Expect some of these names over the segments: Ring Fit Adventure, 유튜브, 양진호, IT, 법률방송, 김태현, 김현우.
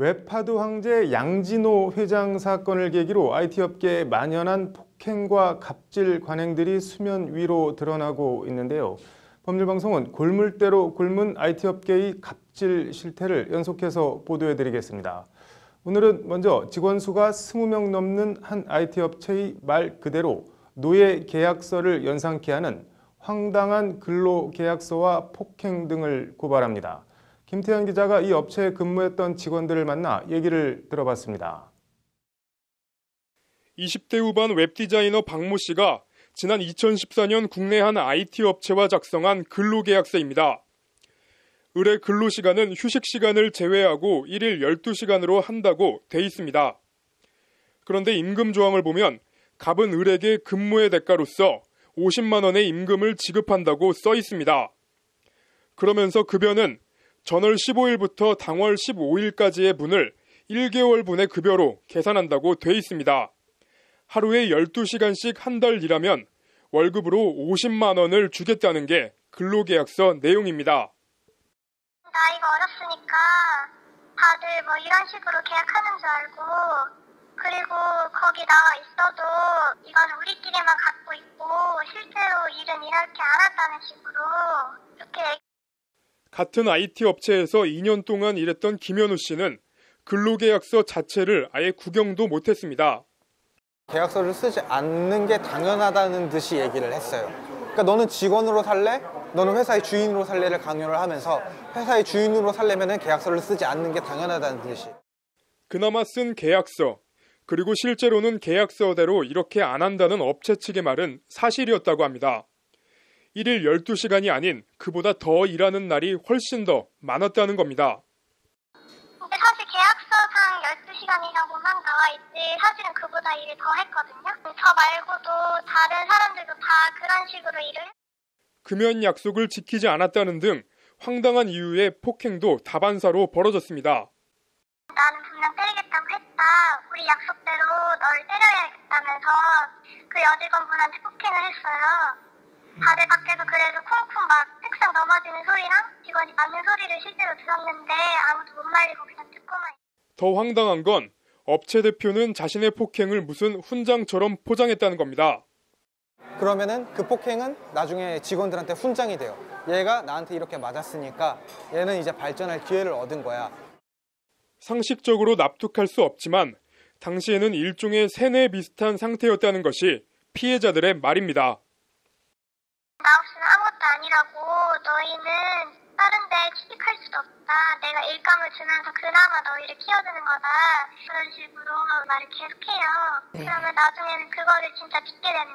웹하드 황제 양진호 회장 사건을 계기로 IT업계에 만연한 폭행과 갑질 관행들이 수면 위로 드러나고 있는데요. 법률방송은 골물대로 곪은 IT업계의 갑질 실태를 연속해서 보도해드리겠습니다. 오늘은 먼저 직원 수가 20명 넘는 한 IT업체의 말 그대로 노예 계약서를 연상케 하는 황당한 근로계약서와 폭행 등을 고발합니다. 김태현 기자가 이 업체에 근무했던 직원들을 만나 얘기를 들어봤습니다. 20대 후반 웹디자이너 박모 씨가 지난 2014년 국내 한 IT 업체와 작성한 근로계약서입니다. 의뢰 근로시간은 휴식시간을 제외하고 1일 12시간으로 한다고 돼 있습니다. 그런데 임금 조항을 보면 갑은 을에게 근무의 대가로서 50만 원의 임금을 지급한다고 써 있습니다. 그러면서 급여는 전월 15일부터 당월 15일까지의 분을 1개월분의 급여로 계산한다고 돼 있습니다. 하루에 12시간씩 한 달 일하면 월급으로 50만 원을 주겠다는 게 근로계약서 내용입니다. 나이가 어렸으니까 다들 뭐 이런 식으로 계약하는 줄 알고, 그리고 거기 나와 있어도 이건 우리끼리만 갖고 있고 실제로 일은 이렇게 안 한다는 식으로 이렇게. 같은 IT 업체에서 2년 동안 일했던 김현우 씨는 근로계약서 자체를 아예 구경도 못했습니다. 계약서를 쓰지 않는 게 당연하다는 듯이 얘기를 했어요. 그러니까 너는 직원으로 살래? 너는 회사의 주인으로 살래를 강요를 하면서 회사의 주인으로 살려면 계약서를 쓰지 않는 게 당연하다는 듯이. 그나마 쓴 계약서, 그리고 실제로는 계약서대로 이렇게 안 한다는 업체 측의 말은 사실이었다고 합니다. 1일 12시간이 아닌 그보다 더 일하는 날이 훨씬 더 많았다는 겁니다. 근데 사실 계약서상 12시간이라고만 나와 있지 사실은 그보다 일을 더 했거든요. 저 말고도 다른 사람들도 다 그런 식으로 일을 했어요. 금연 약속을 지키지 않았다는 등 황당한 이유의 폭행도 다반사로 벌어졌습니다. 나는 분명 때리겠다고 했다. 우리 약속대로 널 때려야겠다면서 그 여직원분한테 폭행을 했어요. 다들 밖에서 그래서 쿵쿵 막 책상 넘어지는 소리랑 직원이 맞는 소리를 실제로 들었는데 아무도 못 말리고 그냥 듣고만. 더 황당한 건 업체 대표는 자신의 폭행을 무슨 훈장처럼 포장했다는 겁니다. 그러면은 그 폭행은 나중에 직원들한테 훈장이 돼요. 얘가 나한테 이렇게 맞았으니까 얘는 이제 발전할 기회를 얻은 거야. 상식적으로 납득할 수 없지만 당시에는 일종의 세뇌 비슷한 상태였다는 것이 피해자들의 말입니다. 나 없이는 아무것도 아니라고, 너희는 다른 데 취직할 수도 없다. 내가 일감을 주면서 그나마 너희를 키워주는 거다. 그런 식으로 말을 계속해요. 그러면 나중에는 그거를 진짜 믿게 되는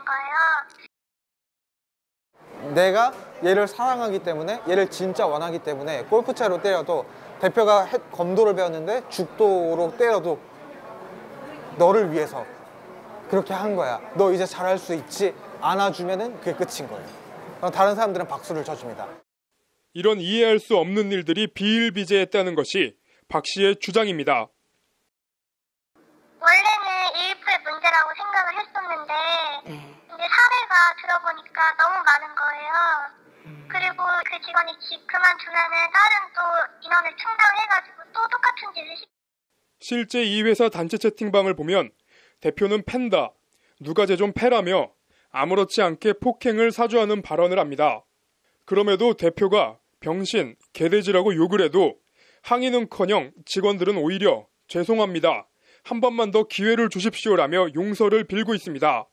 거예요. 내가 얘를 사랑하기 때문에, 얘를 진짜 원하기 때문에 골프채로 때려도, 대표가 검도를 배웠는데 죽도로 때려도 너를 위해서 그렇게 한 거야. 너 이제 잘할 수 있지? 안아주면은 그게 끝인 거예요. 다른 사람들은 박수를 쳐줍니다. 이런 이해할 수 없는 일들이 비일비재했다는 것이 박 씨의 주장입니다. 원래는 일부의 문제라고 생각을 했었는데 근데 사례가 들어보니까 너무 많은 거예요. 그리고 그 직원이 그만두면은 다른 또 인원을 충당해가지고 또 똑같은 짓을 실제 이 회사 단체 채팅방을 보면 대표는 팬다, 누가 쟤 좀 패라며 아무렇지 않게 폭행을 사주하는 발언을 합니다. 그럼에도 대표가 병신, 개돼지라고 욕을 해도 항의는커녕 직원들은 오히려 죄송합니다, 한 번만 더 기회를 주십시오라며 용서를 빌고 있습니다.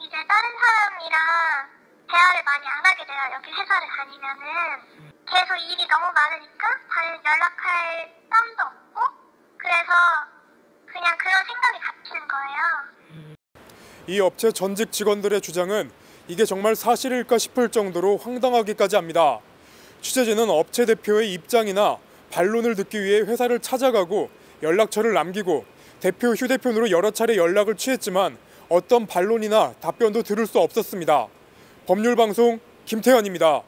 이제 다른 사람이랑 대화를 많이 안 하게 돼요. 여기 회사를 다니면은 계속 일이 너무 많으니까 연락할 땀도 없고 그래서 그냥 그런 생각이 갇히는 거예요. 이 업체 전직 직원들의 주장은 이게 정말 사실일까 싶을 정도로 황당하기까지 합니다. 취재진은 업체 대표의 입장이나 반론을 듣기 위해 회사를 찾아가고 연락처를 남기고 대표 휴대폰으로 여러 차례 연락을 취했지만 어떤 반론이나 답변도 들을 수 없었습니다. 법률방송 김태현입니다.